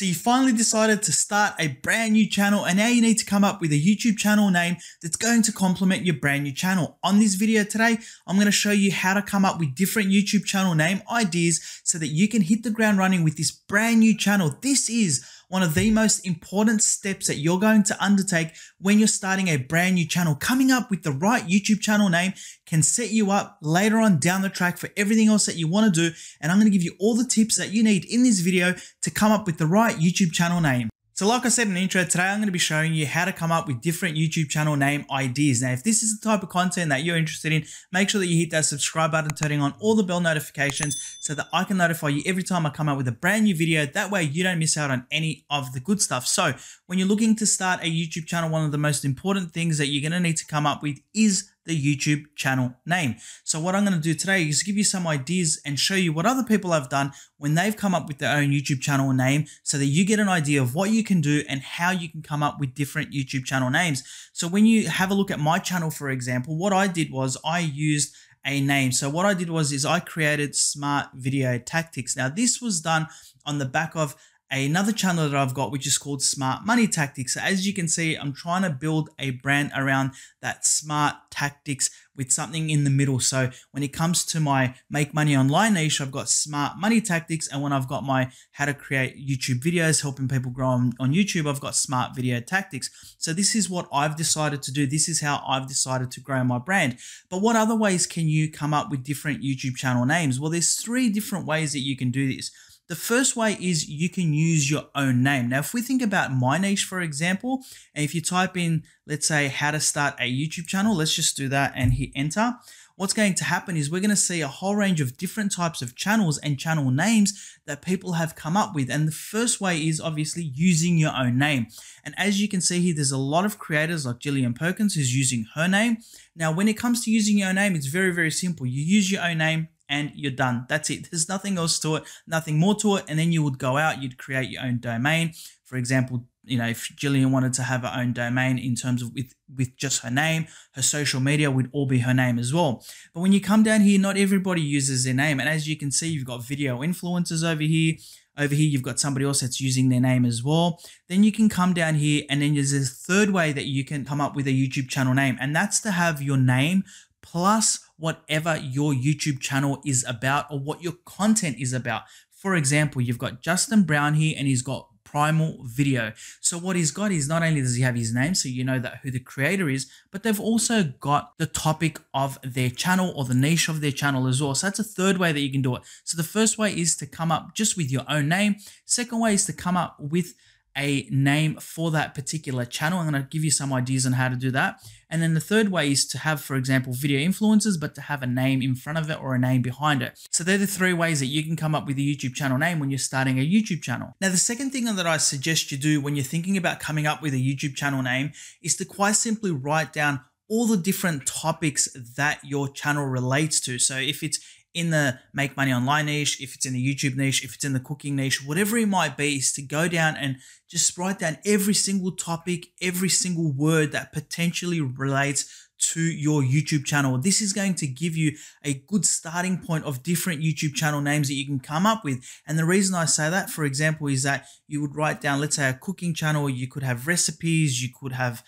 So you finally decided to start a brand new channel, and now you need to come up with a YouTube channel name that's going to complement your brand new channel. On this video today, I'm going to show you how to come up with different YouTube channel name ideas so that you can hit the ground running with this brand new channel. This is one of the most important steps that you're going to undertake when you're starting a brand new channel. Coming up with the right YouTube channel name can set you up later on down the track for everything else that you want to do. And I'm going to give you all the tips that you need in this video to come up with the right YouTube channel name. So like I said in the intro, today I'm going to be showing you how to come up with different YouTube channel name ideas. Now, if this is the type of content that you're interested in, make sure that you hit that subscribe button, turning on all the bell notifications so that I can notify you every time I come out with a brand new video. That way you don't miss out on any of the good stuff. So when you're looking to start a YouTube channel, one of the most important things that you're going to need to come up with is the YouTube channel name. So what I'm going to do today is give you some ideas and show you what other people have done when they've come up with their own YouTube channel name so that you get an idea of what you can do and how you can come up with different YouTube channel names. So when you have a look at my channel, for example, what I did was I used a name. So what I did was I created Smart Video Tactics. Now this was done on the back of another channel that I've got, which is called Smart Money Tactics. So as you can see, I'm trying to build a brand around that smart tactics with something in the middle. So when it comes to my make money online niche, I've got Smart Money Tactics. And when I've got my how to create YouTube videos, helping people grow on YouTube, I've got Smart Video Tactics. So this is what I've decided to do. This is how I've decided to grow my brand. But what other ways can you come up with different YouTube channel names? Well, there's three different ways that you can do this. The first way is you can use your own name. Now, if we think about my niche, for example, and if you type in, let's say, how to start a YouTube channel, let's just do that and hit enter. What's going to happen is we're going to see a whole range of different types of channels and channel names that people have come up with. And the first way is obviously using your own name. And as you can see here, there's a lot of creators like Gillian Perkins who's using her name. Now, when it comes to using your own name, it's very, very simple. You use your own name, and you're done. That's it. There's nothing else to it, nothing more to it. And then you would go out, you'd create your own domain. For example, you know, if Gillian wanted to have her own domain in terms of with just her name, her social media would all be her name as well. But when you come down here, not everybody uses their name. And as you can see, you've got video influencers over here. Over here, you've got somebody else that's using their name as well. Then you can come down here, and then there's a third way that you can come up with a YouTube channel name, and that's to have your name plus whatever your YouTube channel is about or what your content is about. For example, you've got Justin Brown here and he's got Primal Video. So what he's got is not only does he have his name, so you know that who the creator is, but they've also got the topic of their channel or the niche of their channel as well. So that's a third way that you can do it. So the first way is to come up just with your own name. Second way is to come up with a name for that particular channel. I'm going to give you some ideas on how to do that. And then the third way is to have, for example, video influencers, but to have a name in front of it or a name behind it. So they're the three ways that you can come up with a YouTube channel name when you're starting a YouTube channel. Now, the second thing that I suggest you do when you're thinking about coming up with a YouTube channel name is to quite simply write down all the different topics that your channel relates to. So if it's in the make money online niche, if it's in the YouTube niche, if it's in the cooking niche, whatever it might be, is to go down and just write down every single topic, every single word that potentially relates to your YouTube channel. This is going to give you a good starting point of different YouTube channel names that you can come up with. And the reason I say that, for example, is that you would write down, let's say, a cooking channel. You could have recipes, you could have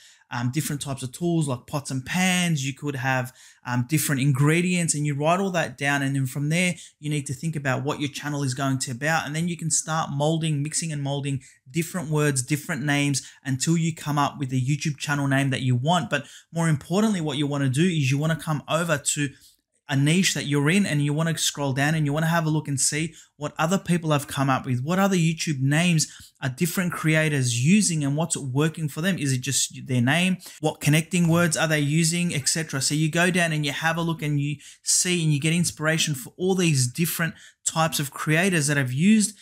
different types of tools like pots and pans, you could have different ingredients, and you write all that down. And then from there, you need to think about what your channel is going to be about. And then you can start molding, mixing and molding different words, different names until you come up with the YouTube channel name that you want. But more importantly, what you want to do is you want to come over to a niche that you're in, and you want to scroll down and you want to have a look and see what other people have come up with, what other YouTube names are different creators using and what's working for them. Is it just their name? What connecting words are they using, etc. So you go down and you have a look and you see and you get inspiration for all these different types of creators that have used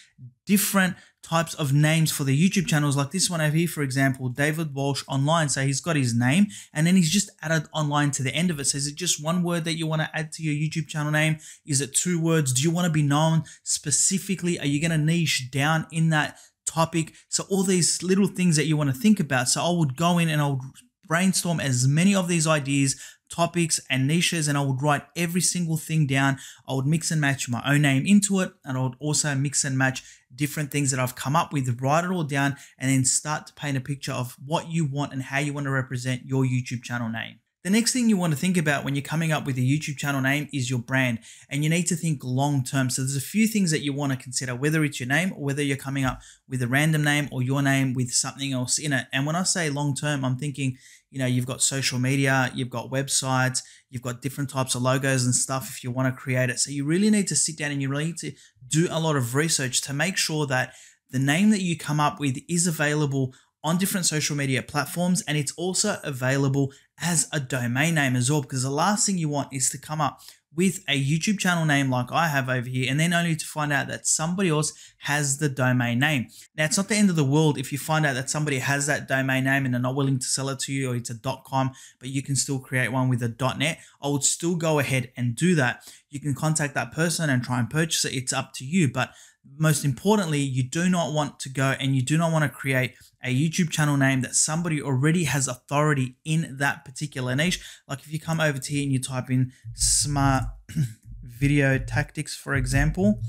different types of names for their YouTube channels, like this one over here, for example, David Walsh Online. So he's got his name and then he's just added online to the end of it. So is it just one word that you want to add to your YouTube channel name? Is it two words? Do you want to be known specifically? Are you going to niche down in that topic? So all these little things that you want to think about. So I would go in and I would brainstorm as many of these ideas topics and niches, and I would write every single thing down. I would mix and match my own name into it, and I would also mix and match different things that I've come up with, write it all down, and then start to paint a picture of what you want and how you want to represent your YouTube channel name. The next thing you want to think about when you're coming up with a YouTube channel name is your brand, and you need to think long term. So there's a few things that you want to consider, whether it's your name or whether you're coming up with a random name or your name with something else in it. And when I say long term, I'm thinking, you know, you've got social media, you've got websites, you've got different types of logos and stuff if you want to create it. So you really need to sit down and you really need to do a lot of research to make sure that the name that you come up with is available on different social media platforms, and it's also available as a domain name as well, because the last thing you want is to come up with a YouTube channel name like I have over here and then only to find out that somebody else has the domain name. Now, it's not the end of the world if you find out that somebody has that domain name and they're not willing to sell it to you, or it's a .com, but you can still create one with a .net. I would still go ahead and do that. You can contact that person and try and purchase it. It's up to you, but most importantly, you do not want to go and you do not want to create a YouTube channel name that somebody already has authority in that particular niche. Like if you come over to here and you type in Smart Video Tactics, for example,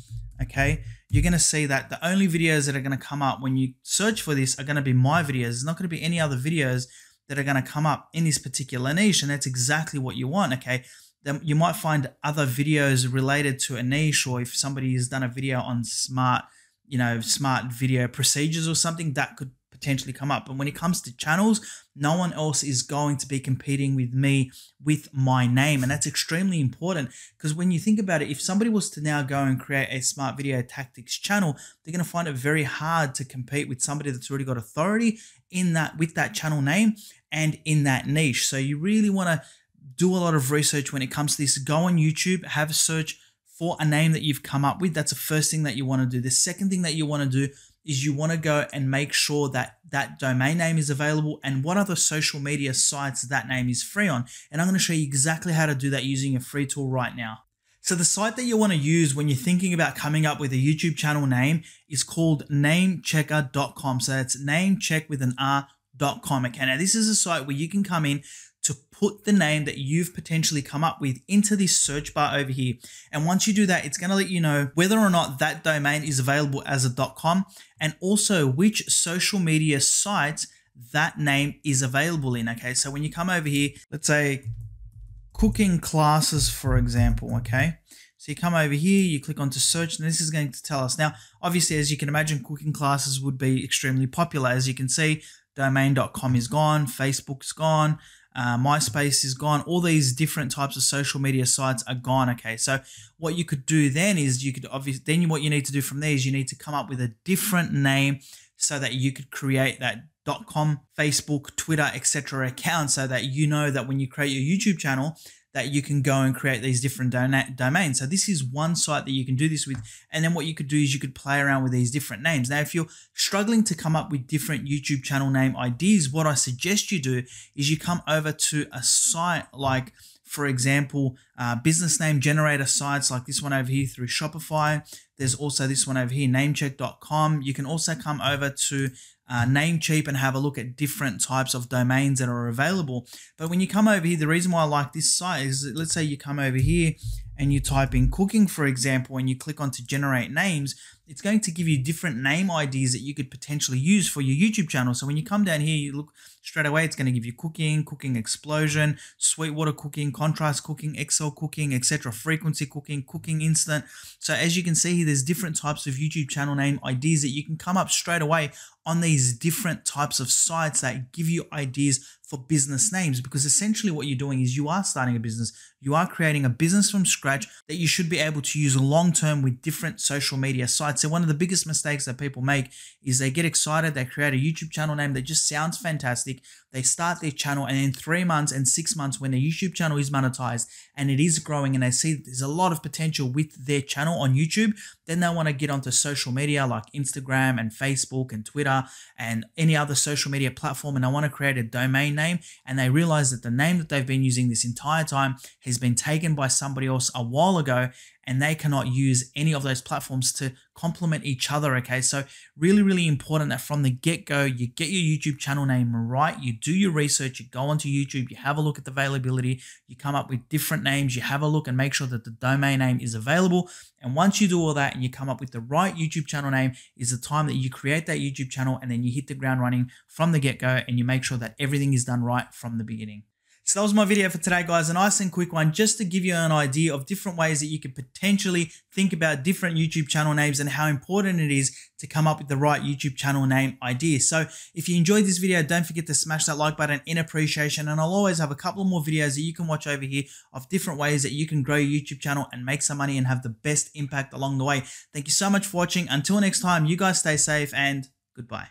okay, you're going to see that the only videos that are going to come up when you search for this are going to be my videos. There's not going to be any other videos that are going to come up in this particular niche, and that's exactly what you want, okay? Then you might find other videos related to a niche, or if somebody has done a video on smart, you know, smart video procedures or something, that could potentially come up. But when it comes to channels, no one else is going to be competing with me with my name. And that's extremely important, because when you think about it, if somebody was to now go and create a Smart Video Tactics channel, they're going to find it very hard to compete with somebody that's already got authority in that, with that channel name and in that niche. So you really want to do a lot of research when it comes to this. Go on YouTube, have a search for a name that you've come up with. That's the first thing that you want to do. The second thing that you want to do is you want to go and make sure that that domain name is available and what other social media sites that name is free on. And I'm going to show you exactly how to do that using a free tool right now. So the site that you want to use when you're thinking about coming up with a YouTube channel name is called NameChecker.com. So that's Namecheck with an R.com. Okay, now this is a site where you can come in to put the name that you've potentially come up with into this search bar over here. And once you do that, it's going to let you know whether or not that domain is available as a .com, and also which social media sites that name is available in. Okay, so when you come over here, let's say cooking classes, for example, okay? So you come over here, you click onto search, and this is going to tell us. Now, obviously, as you can imagine, cooking classes would be extremely popular. As you can see, domain.com is gone, Facebook's gone, MySpace is gone. All these different types of social media sites are gone. Okay, so what you could do then is you could obviously, then what you need to do from there is you need to come up with a different name so that you could create that .com, Facebook, Twitter, etc. account, so that you know that when you create your YouTube channel, that you can go and create these different domains. So this is one site that you can do this with. And then what you could do is you could play around with these different names. Now, if you're struggling to come up with different YouTube channel name ideas, what I suggest you do is you come over to a site like, for example, business name generator sites like this one over here through Shopify. There's also this one over here, namecheck.com. You can also come over to Namecheap and have a look at different types of domains that are available. But when you come over here, the reason why I like this site is that, let's say you come over here and you type in cooking, for example, and you click on to generate names, it's going to give you different name IDs that you could potentially use for your YouTube channel. So when you come down here, you look straight away, it's going to give you cooking, cooking explosion, Sweetwater cooking, contrast cooking, Excel cooking, etc., frequency cooking, cooking instant. So as you can see here, there's different types of YouTube channel name IDs that you can come up straight away on these different types of sites that give you ideas for business names, because essentially what you're doing is you are starting a business. You are creating a business from scratch that you should be able to use long term with different social media sites. So one of the biggest mistakes that people make is they get excited, they create a YouTube channel name that just sounds fantastic. They start their channel, and in 3 months and 6 months, when their YouTube channel is monetized and it is growing and they see there's a lot of potential with their channel on YouTube, Then they want to get onto social media like Instagram and Facebook and Twitter and any other social media platform, and they want to create a domain name, and they realize that the name that they've been using this entire time has been taken by somebody else a while ago, and they cannot use any of those platforms to complement each other, okay? So really, really important that from the get-go, you get your YouTube channel name right, you do your research, you go onto YouTube, you have a look at the availability, you come up with different names, you have a look and make sure that the domain name is available. And once you do all that and you come up with the right YouTube channel name, is the time that you create that YouTube channel, and then you hit the ground running from the get-go and you make sure that everything is done right from the beginning. So that was my video for today, guys, a nice and quick one just to give you an idea of different ways that you could potentially think about different YouTube channel names and how important it is to come up with the right YouTube channel name idea. So if you enjoyed this video, don't forget to smash that like button in appreciation, and I'll always have a couple more videos that you can watch over here of different ways that you can grow your YouTube channel and make some money and have the best impact along the way. Thank you so much for watching. Until next time, you guys stay safe and goodbye.